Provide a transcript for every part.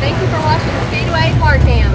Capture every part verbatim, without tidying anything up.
Thank you for watching Speedway Car Cams.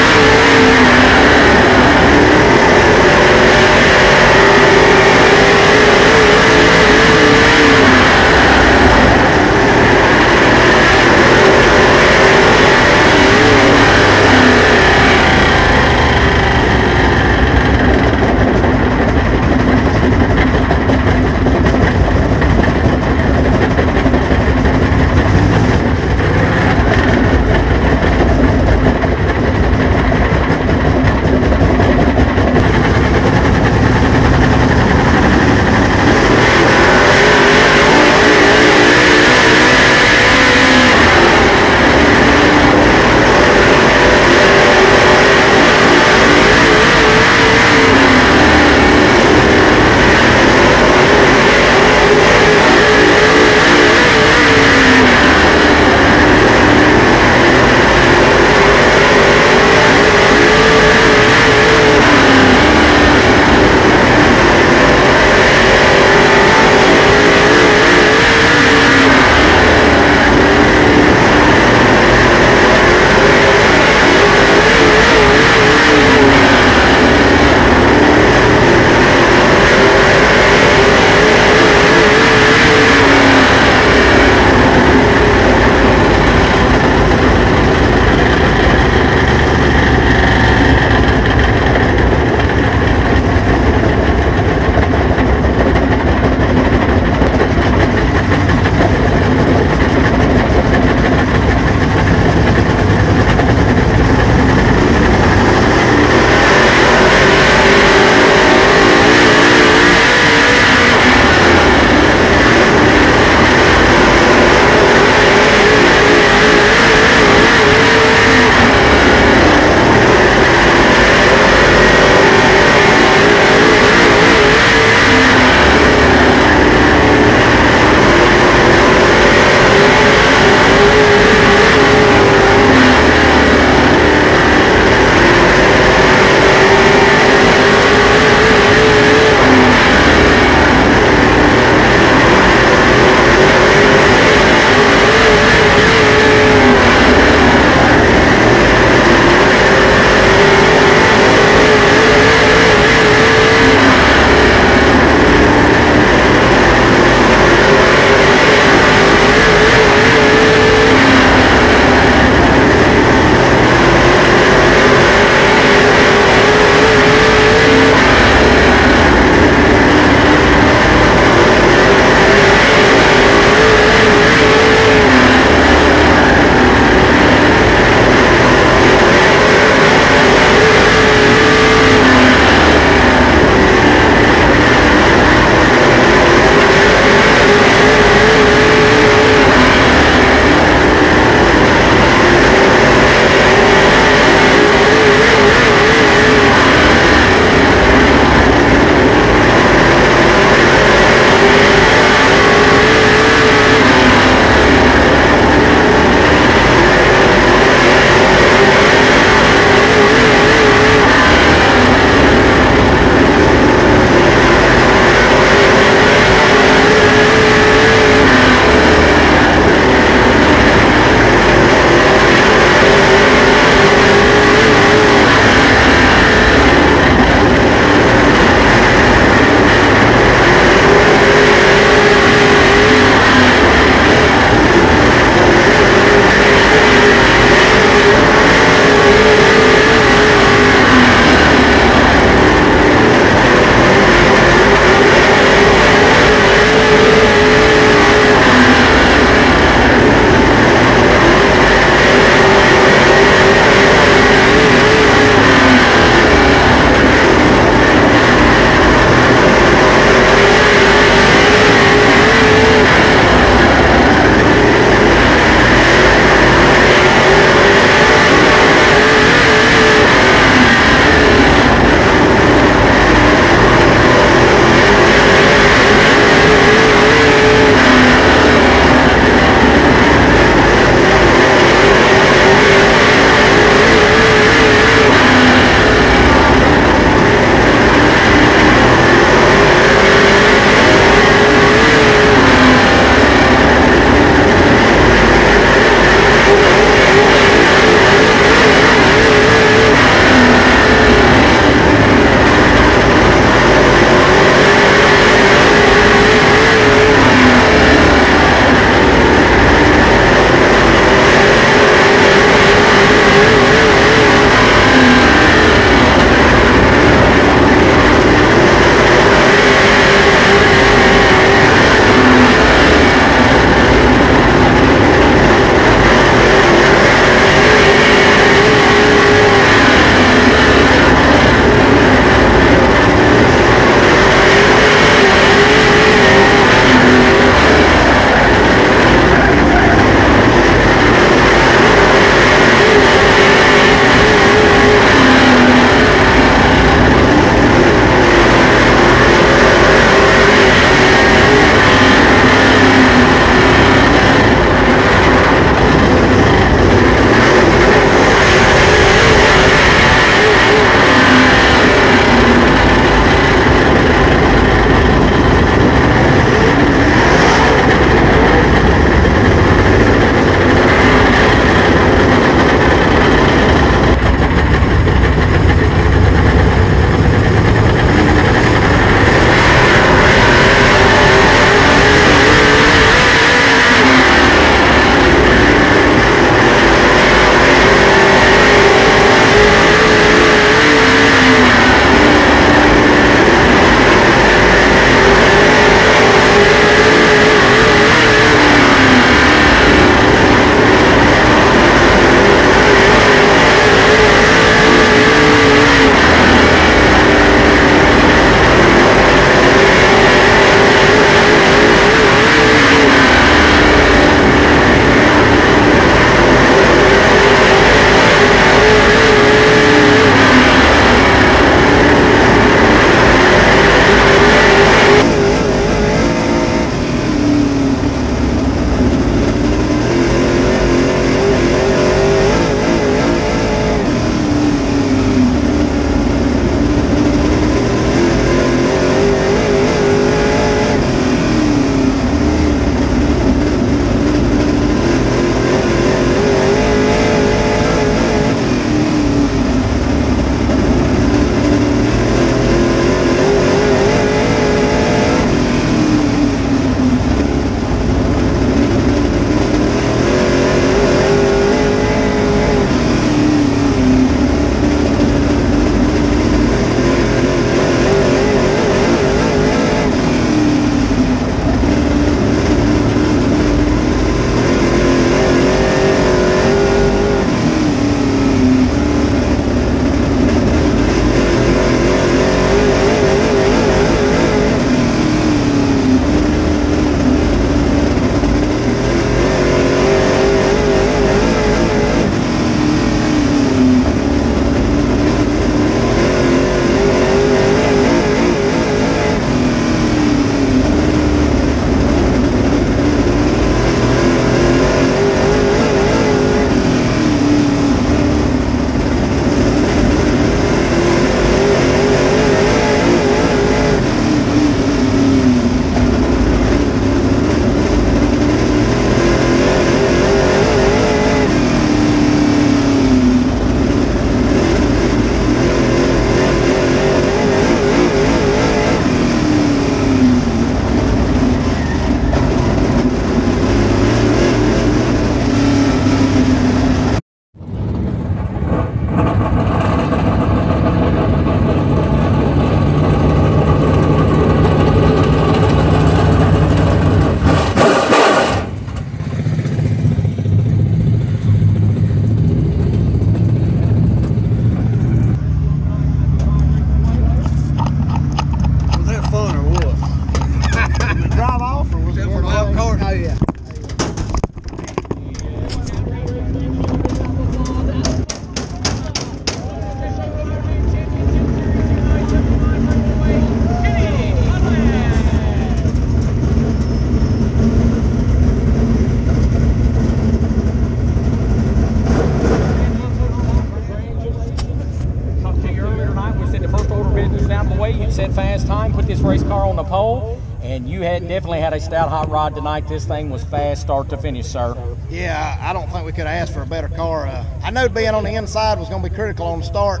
and set fast time, put this race car on the pole. And you had definitely had a stout hot rod tonight. This thing was fast start to finish, sir. Yeah, I don't think we could ask for a better car. Uh, I know being on the inside was going to be critical on the start.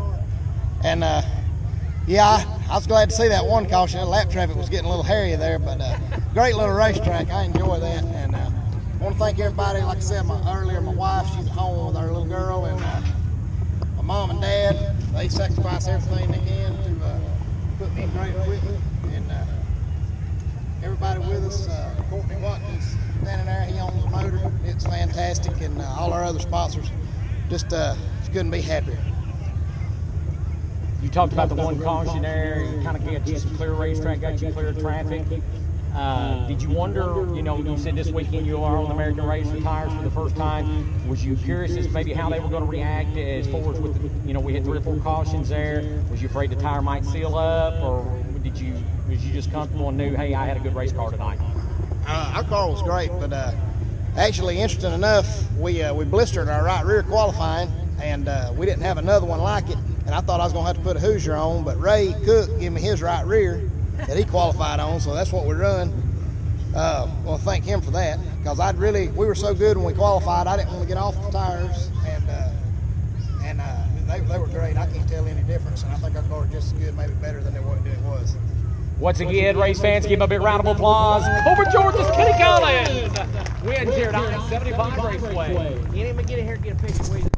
And, uh, yeah, I, I was glad to see that one caution. That lap traffic was getting a little hairy there. But uh, great little racetrack. I enjoy that. And uh, I want to thank everybody. Like I said my, earlier, my wife, she's at home with our little girl. And uh, my mom and dad, they sacrifice everything they can to uh, put me in great equipment. And, uh, everybody with us, uh, Courtney Watkins standing there, he owns the motor. It's fantastic, and uh, all our other sponsors just uh, couldn't be happier. You talked about the one caution there, kind of got you some clear racetrack, got you clear traffic. Uh, did you wonder, you know, you said this weekend you are on the American Racer tires for the first time. Was you curious as maybe how they were going to react as far as with, the, you know, we had three or four cautions there. Was you afraid the tire might seal up, or did you, was you just comfortable and knew, hey, I had a good race car tonight? Uh, our car was great, but uh, actually, interesting enough, we uh, we blistered our right rear qualifying, and uh, we didn't have another one like it, and I thought I was going to have to put a Hoosier on, but Ray Cook gave me his right rear that he qualified on, so that's what we run. Uh, well, thank him for that, because I'd really, we were so good when we qualified, I didn't want to get off the tires, and uh, and uh, they, they were great. I can't tell any difference, and I think our car was just as good, maybe better than it was. Once again, race fans, give a big round of applause. Over Georgia's Kenny Collins wins here at I seventy-five Raceway. You didn't even get in here and get a picture with you.